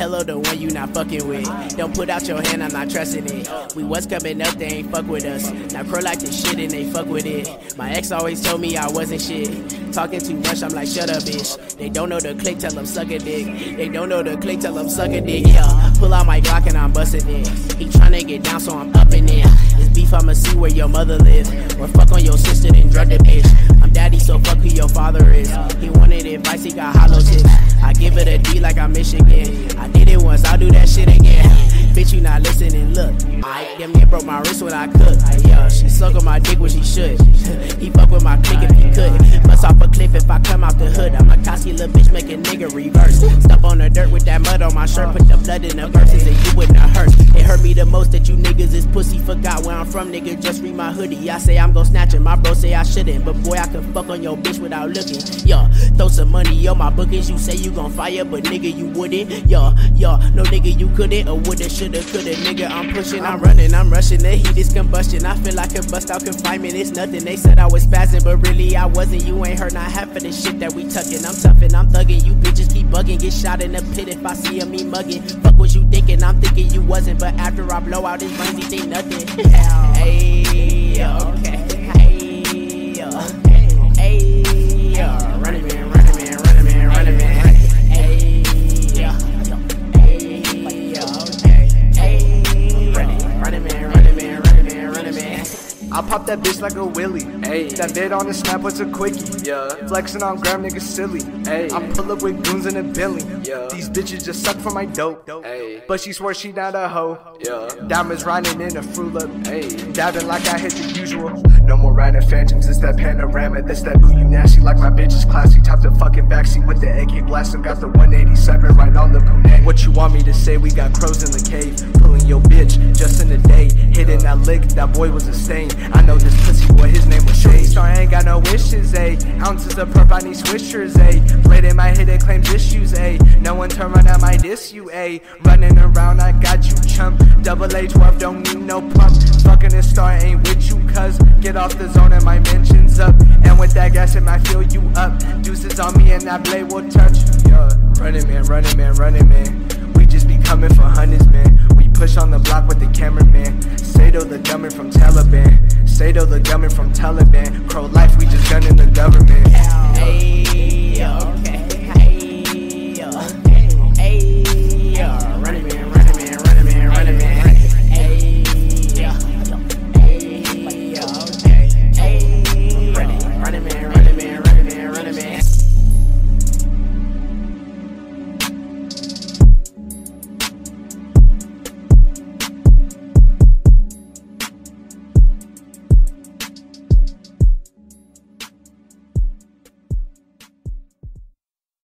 hello the one you not fucking with. Don't put out your hand, I'm not trusting it. We was coming up, they ain't fuck with us. Now crow like this shit and they fuck with it. My ex always told me I wasn't shit. Talking too much, I'm like shut up bitch. They don't know the click, tell them suck a dick. They don't know the click, tell them suck a dick. Yeah, pull out my Glock and I'm busting it. He tryna get down so I'm upping it. This beef I'ma see where your mother live. Or fuck on your sister and drug the bitch. I'm daddy so fuck who your father is. He wanted advice, he got hollow tips. I give it a D like I'm Michigan. I did it once, I'll do that shit again. Bitch, you not listening, look. I damn near broke my wrist when I cook. Yeah, she suck on my dick when she should. He fuck with my clique if he could. Bust off a cliff if I come out the hood. I'm a cocky little bitch, make a nigga reverse. Step on the dirt with that mud on my shirt. Put the blood in the verses and you wouldn't hurt. It hurt me the most that you niggas is pussy. Forgot where I'm from, nigga, just read my hoodie. I say I'm gon' snatch it, my bro say I shouldn't. But boy, I can fuck on your bitch without looking. Yeah, throw some money on my bookings. You say you gon' fire, but nigga, you wouldn't. Yeah, no nigga, you couldn't. Or woulda, shoulda, coulda, nigga, I'm pushing, I'm running, I'm rushing. The heat is combustion, I feel like I could bust out confinement. It's nothing, they said I was spazzing, but really I wasn't. You ain't heard not half of the shit that we tucking. I'm toughin', I'm thugging, you bitches keep bugging. Get shot in the pit if I see him, me mugging. Fuck what you thinking, I'm thinking you wasn't. But after I blow out his brains, he think nothing. Hey, okay. I pop that bitch like a willy. Ay. That vid on the snap, what's a quickie? Yeah. Flexing on gram, nigga silly. Ay. I pull up with goons and a billy. Yeah. These bitches just suck for my dope. Ay. But she swear she not a hoe. Yeah. Diamonds riding in a fruit up. Diving like I hit the usual. No more riding phantoms, it's that panorama. That's that booty nasty like my bitch is classy. Top the fucking backseat with the AK blasting. Got the 187 right on the punani. What you want me to say? We got crows in the cave. Pulling your bitch just in the day. Hitting that lick, that boy was a stain. I know this pussy boy, his name was Shay. Star ain't got no wishes, ayy. Ounces of purple, I need switchers, ayy. Blade in my head, it claims issues, ayy. No one turn around, I might diss you, ayy. Running around, I got you, chump. Double H Warp, don't need no pump. Fucking this star ain't with you, cuz. Get off the zone and my mentions up. And with that gas, it might fill you up. Deuces on me and that blade will touch. Yeah. Running man, running man, running man. We just be coming for hundreds, man. We push on the block with the cameraman. Sato the gunman from Taliban. Sato the gunman from Taliban. Pro life, we just gunning the government. Hey, yo.